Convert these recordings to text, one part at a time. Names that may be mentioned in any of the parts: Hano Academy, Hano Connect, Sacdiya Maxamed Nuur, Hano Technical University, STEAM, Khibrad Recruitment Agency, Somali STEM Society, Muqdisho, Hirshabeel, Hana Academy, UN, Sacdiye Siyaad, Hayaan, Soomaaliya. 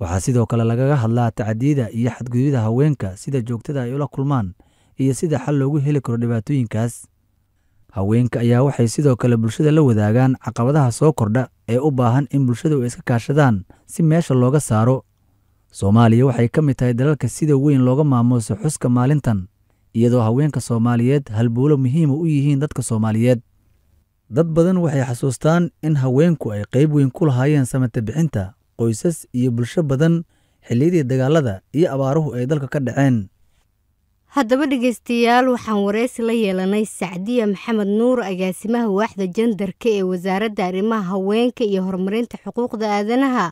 waxaa sidoo kale lagaga hadlaa tacadiida iyo xadgudubida haweenka sida joogtada ay ula kulmaan iyo sida xal loogu heli karo dhibaatooyinkaas. Haweenka ayaa waxay sidoo kale bulshada la wadaagaan caqabadaha soo kordha ee u baahan in bulshada ay iska kaashadaan si meesha looga saaro. Soomaaliya waxay ka mid tahay dalalka sida weyn looga maamuuso xuska maalintan iyadoo haweenka Soomaaliyeed halbuulo muhiim u yihiin dadka Soomaaliyeed. dad badan waxay xasuustaan in haweenku ay qayb weyn ku lahaayeen samata bixinta qoysas iyo bulsho badan xilliyadii dagaalada iyo abaaruhu ay dalka ka dhaceen. haddaba dhageystayaal waxaan wareysi la yeelanay Sacdiya Maxamed Nuur agaasimaha waaxda jendarka ee wasaaradda arrimaha haweenka iyo horumarinta xuquuqda aadanaha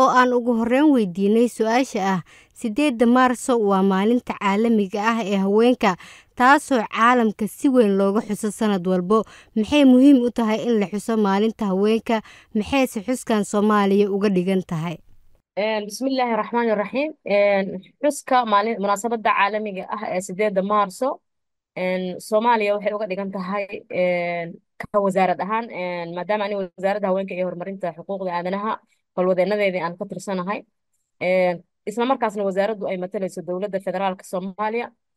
oo aan ugu horreyn weydiinay su'aasha ah 8 Maarso waa maalinta caalamiga ah ee haweenka taasoo caalamka si weyn looga xuso sanad walba. maxay muhiim u tahay in la xuso maalinta haweenka? maxay si xuskan Soomaaliya uga dhigan tahay? بسم الله الرحمن الرحيم. xuska munaasabadda caalamiga ah ee 8 Maarso Soomaaliya waxay uga dhigan tahay ka wasaarad ahaan maadaama ay wasaaradda haweenka iyo horumarinta xuquuqda aadanaha howlwadeenadeedii aan ka tirsanahay isla markaasna wasaaraddu ay matalayso dawladda federaalka Soomaaliya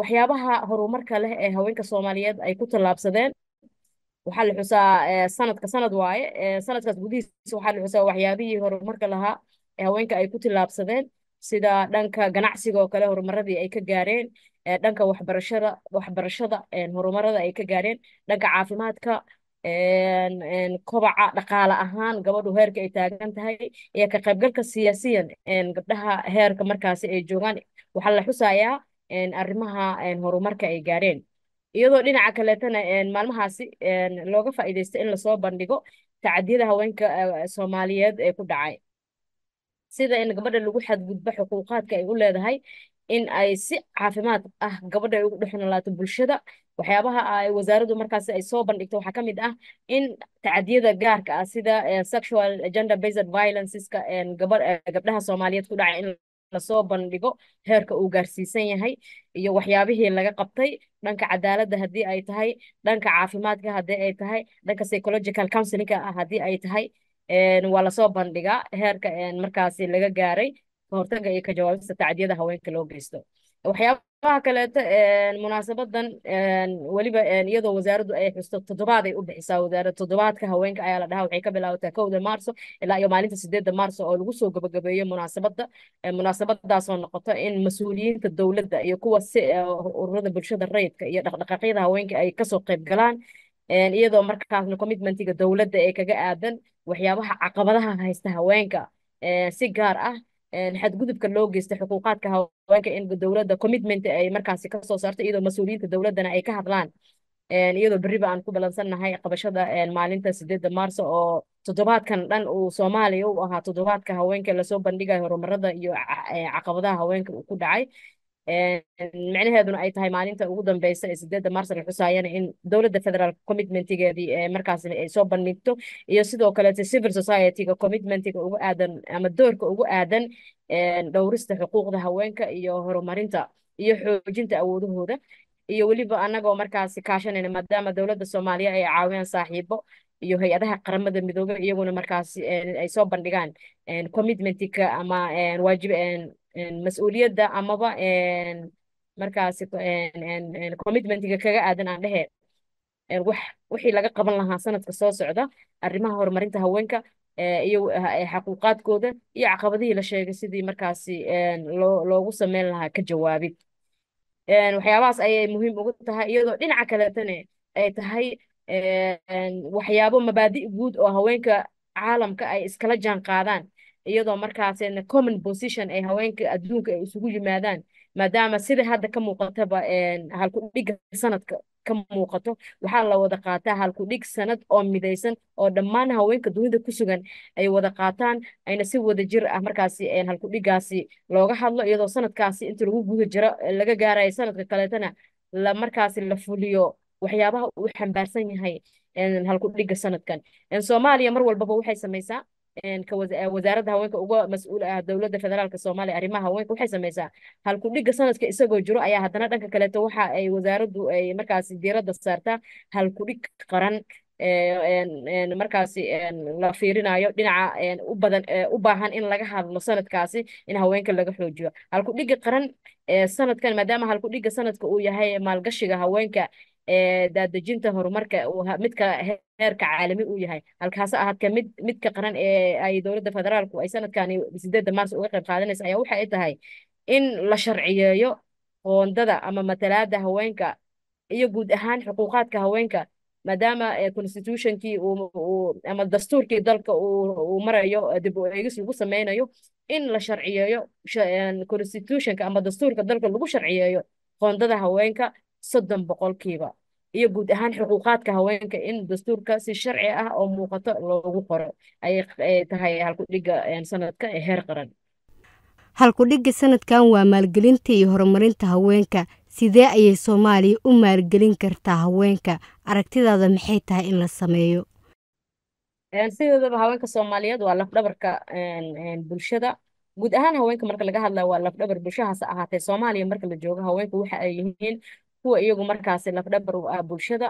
waxyaabaha horumarka leh ee haweenka Soomaaliyeed ay ku tallaabsadeen. waxaa la xusaa sanadka sanad waaye sanadkaas gudihiisa waxaa la xusaa waxyaabihii horumarka lahaa ee haweenka ay ku tallaabsadeen sida dhanka ganacsiga oo kale horumaradii ay ka gaareen dhanka waxbarashada horumarada ay ka gaareen dhanka caafimaadka kobaca dhaqaale ahaan gabadhu heerka ay taagan tahay iyo ka qaybgalka siyaasiyan gabdhaha heerka markaasi ay joogaan. waxaa la xusayaa arrimaha horumarka ay gaareen iyadoo dhinaca kaleetana maalmahaasi looga faa'iideysto in la soo bandhigo tacadiyada haweenka Soomaaliyeed ee ku dhacay sida in gabadha lagu xadgudbo xuquuqaadka ay u leedahay in ay si caafimaad ah gabadha ay ugu dhexnolaato bulshada. waxyaabaha ay wasaaraddu markaas ay soo bandhigto waxaa ka mid ah in tacadiyada gaarka ah sida sexual gender based violences ka gabdhaha Soomaaliyeed ku dhacay in la soo bandhigo heerka uu gaarsiisan yahay iyo waxyaabihii laga qabtay dhanka cadaaladda haddii ay tahay dhanka caafimaadka haddii ay tahay dhanka psychological counseling-ka haddii ay tahay waa la soo bandhigaa heerka markaasi laga gaaray ka hortagga iyo ka jawaabista tacadiyada haweenka loo geysto. waxyaabaha kaleeto munaasabadan weliba iyadoo wasaaraddu ay xusto toddobaad ay u bixisaa wasaaradda toddobaadka haweenka ayaa la dhahaa waxay ka bilaabataa 1 Maarso ilaa iyo maalinta 8 Maarso oo lagu soo gabagabeeyo munaasabadaasoo noqoto in mas-uuliyiinta dowladda iyo kuwa ururada bulshada rayidka iyo dhaqdhaqaaqyada haweenka ay kasoo qaybgalaan iyadoo markaasna commitmentiga dowladda ee kaga aadan waxyaabaha caqabadaha haysta haweenka si gaar ah xadgudubka loo geysto xuquuqaadka haweenka in dowladda commitment ay markaasi ka soo saarto iyadoo mas-uuliyiinta dowladdana ay ka hadlaan iyadoo berriba aan ku balansannahay qabashada maalinta 8 Maarso oo toddobaadkan dhan uu Soomaaliya u ahaa toddobaadka haweenka lasoo bandhigayo horumarada iyo caqabadaha haweenka uu ku dhacay macnaheeduna ay tahay maalinta ugu dambeysa 8 Maarso la xusaayana in dowladda federaalka commitmentigeedii markaasna ay soo bandhigto iyo sidoo kale civil society-ga commitmentiga ugu aadan ama doorka ugu aadan dhowrista xuquuqda haweenka iyo horumarinta iyo xoojinta awoodahooda iyo weliba annagoo markaasi kaashanayna maadaama dowladda Soomaaliya ay caawiyaan saaxiibo iyo hay'adaha qaramada midoobe iyaguna markaasi ay soo bandhigaan commitmentiga ama waajib mas'uuliyadda amaba markaas commitmentiga kaga aadan aan dhahay wixii laga qaban lahaa sanadka soo socda arrimaha horumarinta haweenka iyo xuquuqaadkooda iyo caqabadihii la sheegay sidii markaas loogu sameyn lahaa ka jawaabid. waxyaabahaas ayay muhiim ugu tahay iyadoo dhinaca kaletana ay tahay waxyaabo mabaadi' guud oo haweenka caalamka ay iskala jaan qaadaan iyadoo markaasna common position ay haweenka adduunka ay isugu yimaadaan maadaama sida hadda ka muuqataba halku dhig sanadka ka muuqato waxa la wada qaataa halku dhig sanad oo midaysan oo dhammaan haweenka dunida ku sugan ay wada qaataan ayna si wada jir ah markaasi halku dhigaasi looga hadlo iyadoo sanadkaasi inta lagu guda jiro laga gaaray sanadka kaleetana la markaasi la fuliyo waxyaabaha uu xambaarsan yahay halku dhiga sanadkan Soomaaliya mar walba waxay samaysaa كوزارة هواك أوجا مسؤول الدولة الفدرالية الصومالية أريمها هواك وحسب ميزة هل كل دقة سنة كإسقاط جرأة يا هتنا دنك كلت وحى وزارة مركز الديرة صارتا هل كل قرن مركز لفيرنا يدنا أبدا أباهن إن لجها السنة كاسي إن هواك اللي جحلو جوا هل كل دقة قرن سنة كان مدامها هل كل دقة سنة كأويا هي مالجش جها هواك دا dejinta horumarka oo midka heerka caalami u yahay halkaas ahad ka midka qaran ee ay dawladda federaalku ay sanadkan 8 Maarso uga qayb qaadanaysa ayaa waxa ay tahay in la sharciyeeyo qoondada ama matalaada haweenka iyo guud ahaan xuquuqaadka haweenka maadaama constitutionkii ama dastuurkii dalka uu marayo dib u eegis lagu sameeynayo in la sharciyeeyo constitutionka ama dastuurka dalka lagu sharciyeeyo qoondada haweenka 3% iyo guud ahaan xuquuqaadka haweenka in dastuurka si sharci ah oo muuqato loogu qoro ay tahay halku dhiga sanadka ee heer qaran halku dhiga sanadkan waa maalgelinta iyo horumarinta haweenka sidee ayay Soomaaliya u maalgelin kartaa haweenka aragtidaada maxay tahay in la sameeyo sidoo haweenka Soomaaliyeed waa laf-dhabarka bulshada guud ahaan haweenka marka laga hadlayo waa laf-dhabar bulshahaas ahaatay Soomaaliya marka la joogo haweenku waxa ay yihiin kuwa iyagu markaas lafdhabar u ah bulshada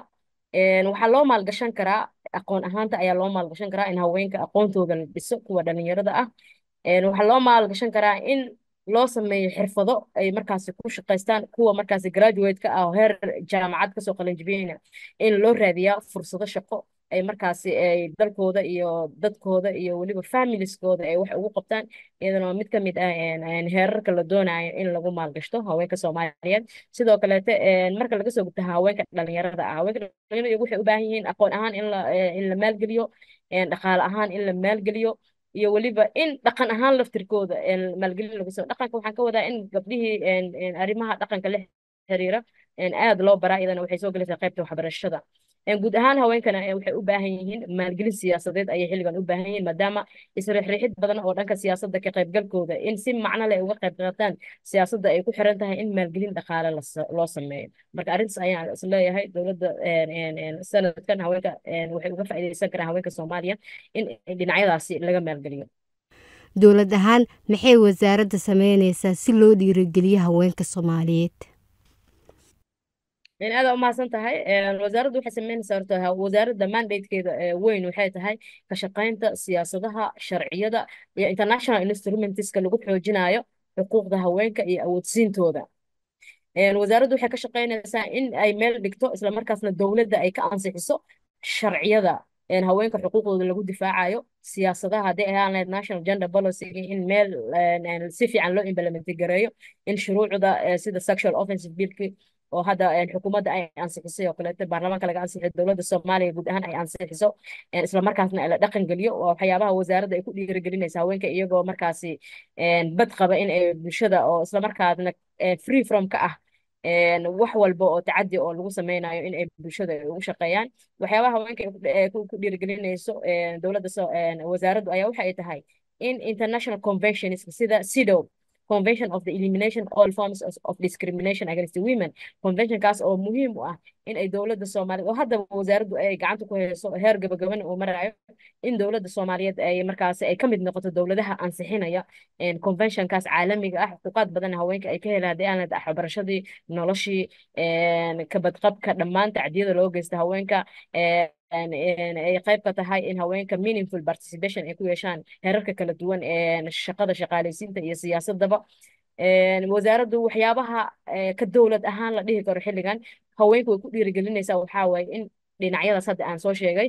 waxa loo maalgashan karaa aqoon ahaanta ayaa loo maalgashan karaa in haweenka aqoontooda la dhiso kuwa dhalinyarada ah waxa loo maalgashan karaa in loo sameeyo xirfado ay markaas ku shaqeystaan kuwa markaas graduate ka ah heer jaamacad ka soo qalinjibiyayna in loo raadiyo fursado shaqo ay markaas ay dalkooda iyo dadkooda iyo waliba familieskooda ay wax ugu qabtaan iyadoo mid ka mid ah heerarka la doonayo in lagu maalgashto haweenka Soomaaliyeed sidoo kale marka laga soo gudbo haweenka dhalinyarada ah haweenka dhalinyarada waxay u baahan yihiin aqoon ahaan in la maalgeliyo dhaqaale ahaan in la maalgeliyo iyo waliba in dhaqan ahaan laftirkooda maalgelin lagu soo dhaqanka waxaan ka wadaa in gabdhihii arrimaha dhaqanka la xiriira aad loo baraa iyadana waxay soo galaysaa qaybta waxbarashada guud ahaan haweenkana waxay u baahan yihiin maalgelin siyaasadeed ay xilligan u baahan yihiin maadaama isreexreexid badan oo dhanka siyaasadda ka qaybgalkooda in si macno leh uga qayb qaataan siyaasadda ay ku xiran tahay in maalgelin dhaqaale loo sameeyo marka arintaas ayaan isleeyahay dawladda sanadkan haweenka waxay uga faa'iideysan karaan haweenka Soomaaliya in dhinacyadaasi laga maalgeliyo dawlad ahaan maxay wasaaradda sameynaysaa si loo dhiirigeliyo haweenka Soomaaliyeed أنا أقول لك أن الوزارة تسمى سارتها وزارة دمان بيت كده وين وحياتها كشقينة سياستها شرعية international instruments كلوجب حوجناية حقوق ده وينك أو تسينتو ده الوزارة حكى شقينة إن أي مال بكتو إسلام مركزنا الدولة ده أي كأنصحه شرعية ده إن هواينك حقوقه اللي جود دفاعه سياسة هذه هي national gender policy إن مال إن سيفي عن لو إن بلمت الجرايو إن شروع ده سيد sexual offensive بيرك وهذا الحكومة أي أنسحسية وكلت البرلمان كلا أنسحت الدولة الصومالية جود أهان أي أنسحسوا إسلام مركزنا إلى دقن جليو وحيابها وزارة ده يكون يرجلين يسوون كإيجو مركزي بدقة بين بشدة أو إسلام مركزنا free from كأه وحول بقى تعدي أو لو سمينا إن بشدة وشقيان وحيابها وين كيكون يرجلين يسو دولة وزارة أي وحياتها إن international convention سيدا سيدو Convention of the Elimination All Forms of Discrimination Against Women Convention kaas oo muhiim u ah in ay dawladda Soomaaliya oo hadda wasaaraddu ay gacanta ku hayso heer gabagaban oo marayo in dawladda Soomaaliyeed ay markaas ay ka mid noqoto dawladaha ansixinaya convention kaas caalamiga ah xuquuqaad badan haweenka ay ka helaan waxbarashadii noloshii kabadqabka dhammaan tacdiyada loo geysto haweenka ay qayb ka tahay in haweenka meaningful participation ay ku yeeshaan heerarka kala duwan ee shaqada shaqaalaysiinta iyo siyaasadaba wasaaraddu waxyaabaha ka dawlad ahaan la dhihi karo xilligan haweenku way ku dhiirigelinaysaa waxa way in dhinacyadaas hadda aan soo sheegay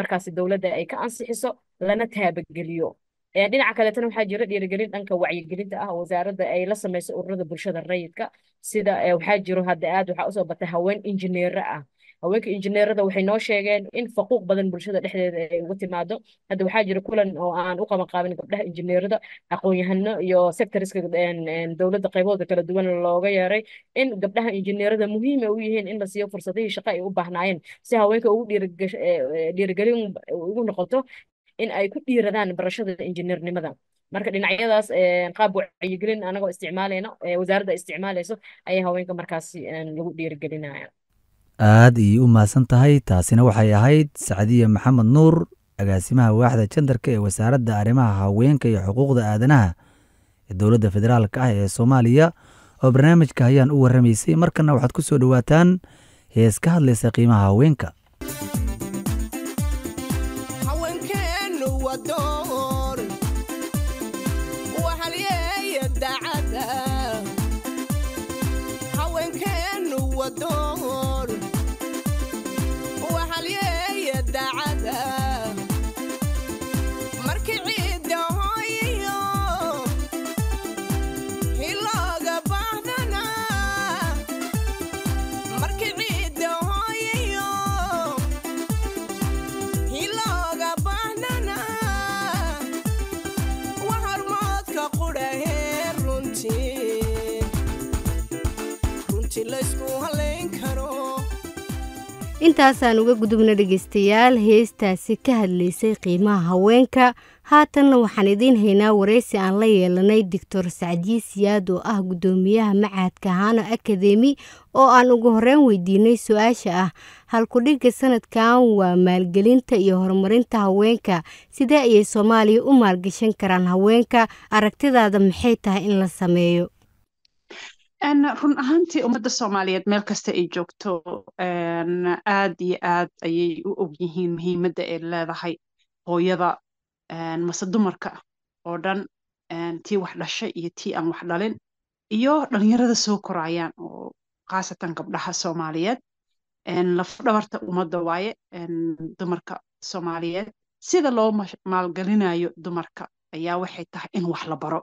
markaas dawladda ay ka ansixiso lana taabageliyo dhinaca kale tan waxa jira dhiirigelin dhanka wacyi gelinta ah wasaaradda ay la sameeyay ururada bulshada rayidka sida waxa jiro hadda aad waxa u soo batay haween injineer ah haweenka injineerada waxay noo sheegeen in faquuq badan bulshada dhexdeeda ay uga timaado hadda waxa jira kulan oo aan u qaban qaabin gabdhaha injineerada aqoon-yahano iyo sectoriska dawladda qaybooda kala duwan looga yeeray in gabdhaha injineerada muhiim ay u yihiin in la siiyo fursadaha shaqo ay u baahnaayeen si haweenka ugu dhiirigelin ugu noqoto in ay ku dhiiradaan barashada injineernimada marka dhinacyadaas qaab wacyi gelin anagoo isticmaalayna wasaaradda isticmaalayso ayaa haweenka markaas lagu dhiirigelinaya aad ay u maasan tahay taasina waxay ahayd Sacdiye Maxamed Nuur agaasimaha waaxda genderka ee wasaaradda arrimaha haweenka iyo xuquuqda aadanaha ee dawladda federaalka ah ee Soomaaliya oo barnaamijka Hayaan u warramaysay markana waxaad ku soo dhawaataan hees ka hadlaysa qiimaha haweenka intaasaan uga gudubna dhageystayaal heestaasi ka hadlaysay qiimaha haweenka haatanna waxaan idiin haynaa wareysi aan la yeelanay Dr. Sacdiye Siyaad oo ah gudoomiyaha macadka Hano Academy oo aan ugu horeen weydiinay su'aasha ah halku dhigga sanadkan waa maalgelinta iyo horumarinta haweenka sidee ay Soomaaliya u maalgashan karaan haweenka aragtidaada maxay tahay in la sameeyo run ahaantii ummadda Soomaaliyeed meel kasta ay joogto aad iyo aad ayay u og yihiin muhiimadda ay leedahay hooyada mase dumarka oo dhan tii wax dhashay iyo tii aan wax dhalin iyo dhalinyarada soo korayaan oo khaasatan gabdhaha Soomaaliyeed lafdhabarta ummadda waaye dumarka Soomaaliyeed sida loo maalgelinayo dumarka ayaa waxay tahay in wax la baro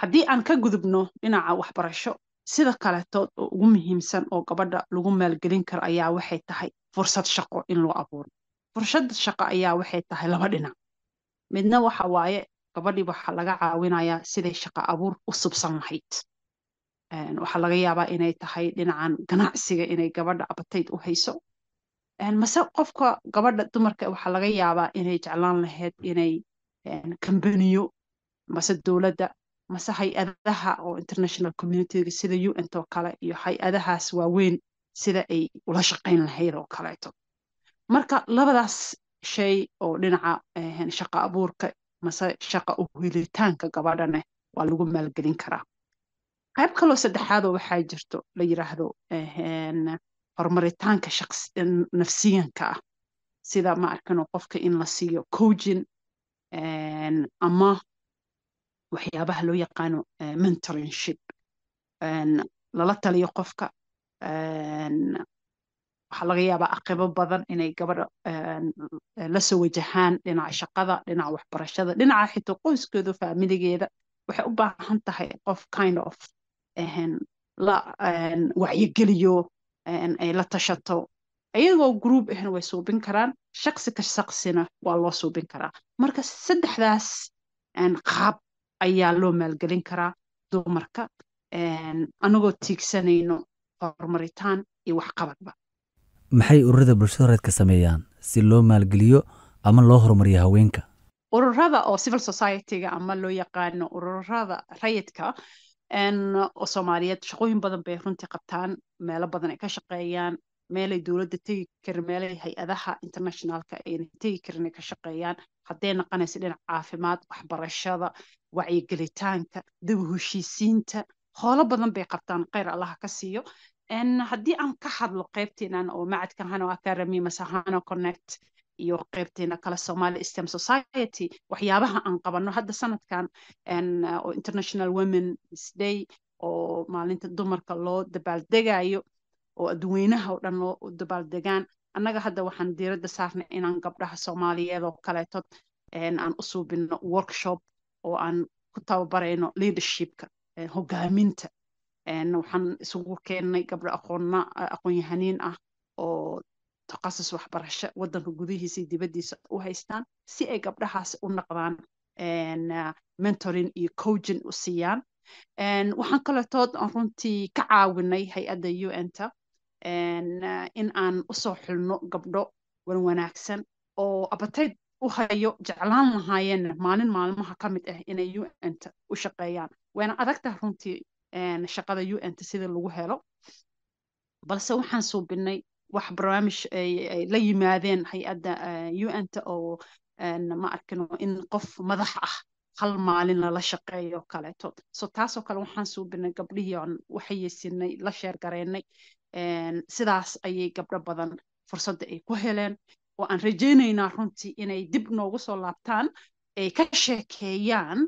haddii aan ka gudubno dhinaca waxbarasho sida kaleetood oo ugu muhiimsan oo gabadha lagu maalgelin karo ayaa waxay tahay fursad shaqo in loo abuuro fursad shaqo ayaa waxay tahay laba dhinac midna waxa waaye gabadhi waxa laga caawinayaa siday shaqo abuur u subsan lahayd waxa laga yaabaa inay tahay dhinacan ganacsiga inay gabadha appetite u hayso mase qofka gabadha dumarka waxa laga yaabaa inay jeclaan lahayd inay kambaniyo mase dawladda mase hay-adaha oo international community sida UN oo kale iyo hay-adahaas waaweyn sida ay ula shaqayn lahayd oo kaleeto marka labadaas shay oo dhinaca shaqo abuurka mase shaqo u helitaanka gabadhana waa lagu maalgelin karaa qayb kale oo saddexaad waxaa jirto la yiraahdo horumaritaanka shakhsiga nafsiyanka ah sida ma arkano qofka in la siiyo coaching ama waxyaabaha loo yaqaano mentorship lala taliyo qofka waxa laga yaabaa aqabo badan inay gabadha la soo wajahaan dhinaca shaqada dhinaca waxbarashada dhinaca xitaa qoyskooda faamiligeeda waxay u baahan tahay qof kind of la wacyigeliyo ay la tashato ayagoo group ahaan way suubin karaan shakhsi ka shakhsina waa loo suubin karaa marka saddexdaas qaab ayaa loo maalgelin karaa dumarka anagoo tiigsanayno horumaritaan iyo waxqabadba maxay ururada bulshada rayidka sameeyaan si loo maalgeliyo ama loo horumariyo haweenka ururada oo civil society-ga ama loo yaqaano ururada rayidka oo Soomaaliyeed shaqooyin badan bay runtii qabtaan meelo badan ay ka shaqeeyaan meelay dawladda tegi kar meelay hay-adaha internationalka ay tegi karna ka shaqeeyaan haddii naqanaysa dhinaca caafimaad waxbarashada wacyigelitaanka dib u heshiisiinta howlo badan bay qabtaan khayr Allah ka siiyo in haddii aan ka hadlo qaybteenan oo macadkan oo academy masahano connect iyo qaybteena kala Somali STEM Society waxyaabaha aan qabanno hadda sanadkan oo International Women's Day oo maalinta dumarka loo dabaaldegayo oo adweynaha oo dhan loo dabaaldegaan annaga hadda waxaan diiradda saarnay inaan gabdhaha Soomaaliyeed oo kale tood aan u suubino workshop oo aan ku tababarayno leadershipka hogaaminta waxaan isugu keenay gabdho aqoon-yahaniin ah oo تقصص وحبرشة ودن وجوده سيدي بدي وهايستان سي أي قبل حاس ونقران and mentoring and coaching وسيان and وحنقله تود أنتي كعاوني هاي أديو أنت and إن أن أصح لنا قبل ونوناكسن أو أبتدي وهايو جعلان هاين مالن ما حكمت إن يو أنت وشقيان وأنا أذكرت أنتي and شقة يو أنت سيد الوهلو بس وحنسو بني wax barnaamij ay la yimaadeen hay'adda UN oo ma arkano in qof madax ah hal maalin la shaqeeyo kale tood soo taasoo kale waxaan suubinay gabdhihii aan waxayeysinay la sheer gareynay sidaas ayay gabdho badan fursad ay ku heleen oo aan rajaynaynaa runtii inay dib noogu soo laabtaan ay ka sheekeeyaan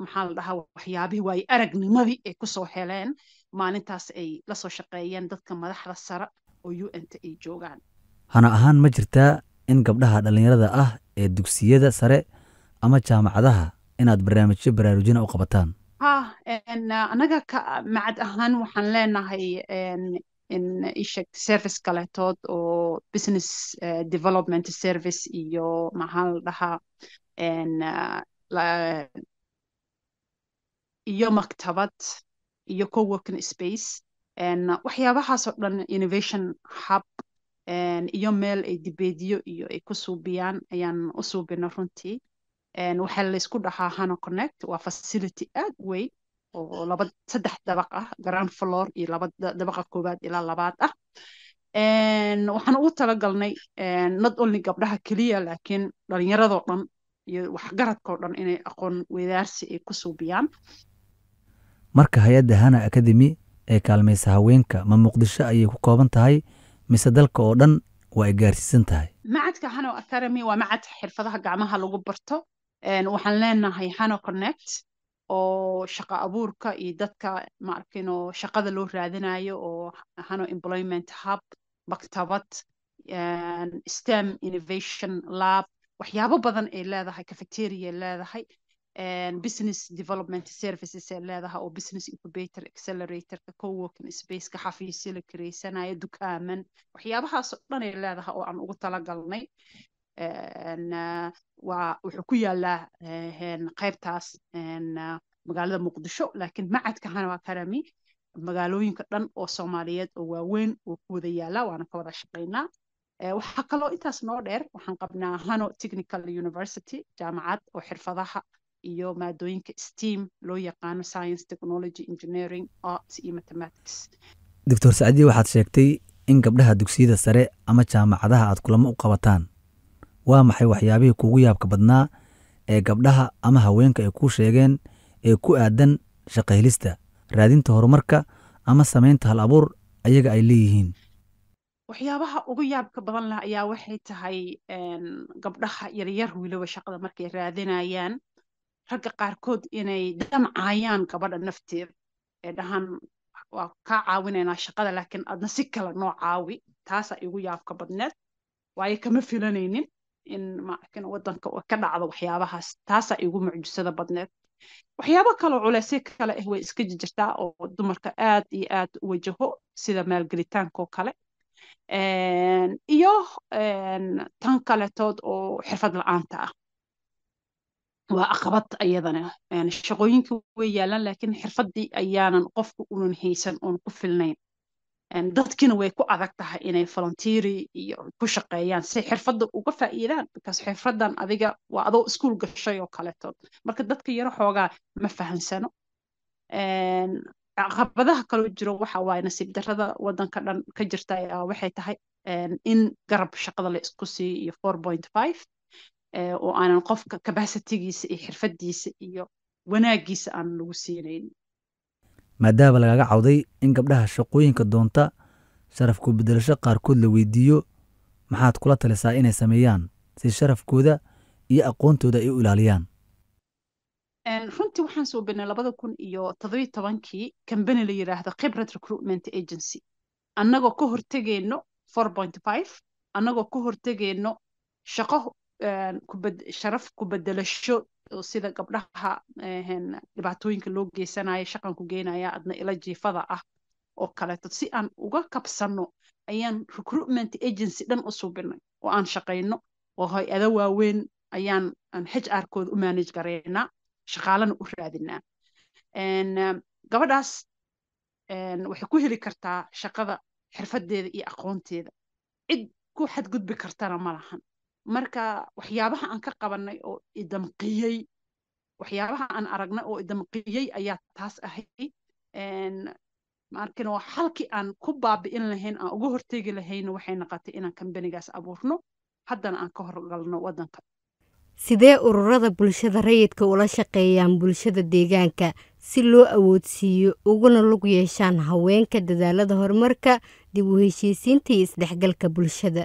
maxaa la dhahaa waxyaabihii way aragnimadii ay ku soo heleen maalintaas ay la soo shaqeeyeen dadka madaxda sare oo UN-ta ay joogaan hana ahaan ma jirtaa in gabdhaha dhalinyarada ah ee dugsiyada sare ama jaamacadaha inaad barnaamijyo baraarujin u qabataan anaga macad ahaan waxaan leenahay in shaqo service kale tood oo business development service iyo maxaa la dhahaa iyo maktabad iyo co-working space waxyaabaha soo dhan innovation hub iyo meel ay dibeediyo iyo ay ku suubiyaan ayaan u suubina runtii waxa la isku dhahaa Hano Connect waa facility aad weyn oo laba saddex dabaq ah ground floor iyo laba dabaqa koobaad ilaa labaad ah waxaan ugu talagalnay not only gabdhaha kaliya laakiin dhalinyarada oo dhan waxgaradkoo dhan inay aqoon weydaarsi ay ku suubiyaan marka hay'adda Hana Academy ee kaalmaysa haweenka ma Muqdisho ayay ku kooban tahay mise dalka oo dhan way gaarsiisan tahay macadka Hana Academy waa macad xirfadaha gacmaha lagu barto waxaan leenahay Hana Connect oo shaqo abuurka iyo dadka ma arkino shaqada loo raadinayo oo Hana Employment Hub maktabad STEM Innovation Lab waxyaabo badan ay leedahay cafeteria leedahay and business development services leedahay oo business incubator accelerator co-working space ka xafiisyo la kireysanaya dukaaman waxyaabahaas oo dhan ay leedahay oo aan ugu tala galnay wuxuu ku yaalaa qaybtaas magaalada Muqdisho laakiin macadka Hana Academy magaalooyinka dhan oo Soomaaliyeed oo waaweyn oo ku wada yaalaa waana ka wada shaqeynaa waxa kale oo intaas noo dheer waxaan qabnaa Hano Technical University jaamacad oo xirfadaha iyo maadooyinka STEAM loo yaqaan Science Technology Engineering Arts iyo Mathematics Dr. Saadi waxaad sheegtay in gabdhaha dugsiyada sare ama jaamacadaha aad kulamo u qabataan waa maxay waxyaabaha kugu yaabka badnaa ee gabdhaha ama haweenka ay ku sheegeen ee ku aadan shaqo helista raadinta horumarka ama sameynta hal abuur ayaga ay leeyihiin waxyaabaha ugu yaabka badan la ayaa waxay tahay gabdhaha yaryar wiliba shaqada markay raadinayaan ragga qaarkood inay damcayaan gabadha nafteeda ee dhahan waa ka caawinaynaa shaqada laakiin adna si kala noo caawi taas ay ugu yaabka badneed waayo kama filanaynin in maakin wadanka ka dhacdo waxyaabahaas taas ay ugu mucjisada badneed waxyaabo kale culeysay kale ah way iska jirtaa oo dumarka aad iyo aad u wajaho sida maalgelitaanka oo kale iyo tan kaletood oo xirfad la'aanta ah waa caqabad ayadana shaqooyinka way yaalaan laakiin xirfadii ayaanan qofku uun haysan oon ku filnayn dadkina way ku adag tahay inay volunteeri iyo ku shaqeeyaan si xirfadda uga faa'iidaan because xirfaddan adiga waa adoo iskuul gashay oo kaletood marka dadka yaro xoogaa ma fahansano caqabadaha kaloo jiro waxa waay nasiib darrada wadanka dhan ka jirta waxay tahay in garab shaqada la isku siiyo 4.5 وأنا نقف كباستيجيس حرفديس إياه وناجيس عن لوسينين. ما داب لقى عوضي إن قبلها الشقوين كدونتا شرف كود بدل شقار كود لويديو محات كلات لسائين سميان سي شرف كودا يأقون تودا إيو الاليان. runtii waxaan soo beenay 2017 kambani la yiraahdo Khibrad Recruitment Agency annagoo ka hortageyno 4.5 annagoo ka hortageyno shaqo sharaf ku bedelasho sida gabdhaha dhibaatooyinka loo geysanayo shaqan ku geenaya adna ila jiifada ah oo kaleeto si aan uga kabsano ayaan recruitment agency dhan u soo beenay oo aan shaqeyno oo hay'ado waaweyn ayaan HR kood u manage gareynaa shaqaalana u raadinaa gabadhaas waxay ku heli kartaa shaqada xirfadeeda iyo aqoonteeda cid ku xadgudbi kartana ma lahan marka waxyaabaha aan ka qabanay oo idamqiyay waxyaabaha aan aragnay oo idamqiyay ayaa taas ahay markana halkii aan ku baabi'in lahayn aan uga horteegi lahayn waxay noqotay inaan kambanigaas abuurno haddana aan ka horgalno wadanka sidee ururada bulshada rayidka ula shaqeeyaan bulshada deegaanka si loo awoodsiiyo uguna lug yeeshaan haweenka dadaalada horumarka dib u heshiisiinta iyo isdhexgalka bulshada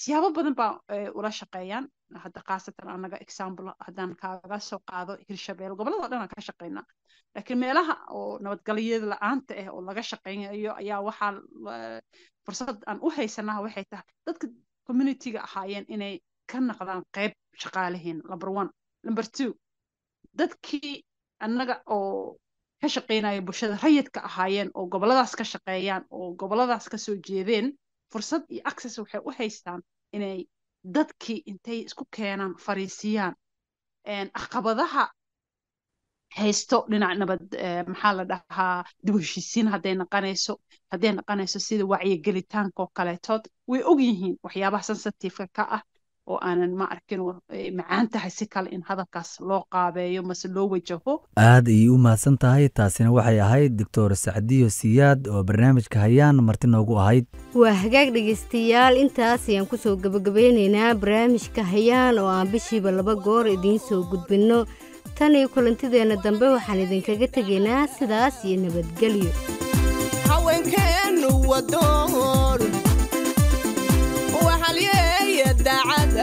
siyaabo badan baa ula shaqeeyaan hadda khaasatan anaga example haddaan kaaga soo qaado hirshabeel gobolada dhan ka shaqeynaa laakiin meelaha oo nabadgelyada la'aanta ah oo laga shaqeynayo ayaa waxaa fursad aan u haysanaa waxay tahay dadka communityga ahaayeen inay ka naqdaan qayb shaqaalahiin number 1 number 2 dadkii anaga oo ka shaqeynaya bulshada rayidka ahaayeen oo goboladaas ka shaqeeyaan oo goboladaas ka soo jeedeen fursad iyo access waxay u haystaan inay dadkii intay isku keenaan fariisiyaan caqabadaha haysto dhinac nabad maxaa la dhahaa dib u heshiisiin hadday naqanayso sida wacyigelitaanka oo kaleetood way og yihiin waxyaabaha sensitive ka ah وأنا ما أركنه معانته حسكال إن هذا كاس لو قابيو مثل لو وجهه. هذا يوم سنتها هاي تاسين وحي هاي الدكتور سعدي وسياد وبرنامج كهيان مرتنا وجو هاي. وحقق رجستيال إن تاسين كسو جبجبين هنا برنامج كهيان وعبشي بالبجور إدين سو جد بينه تاني كل أنت ده ندم به وحندين كجت جناس سداسي نبت جليو. هون كأنه ودور وحليه يدعت.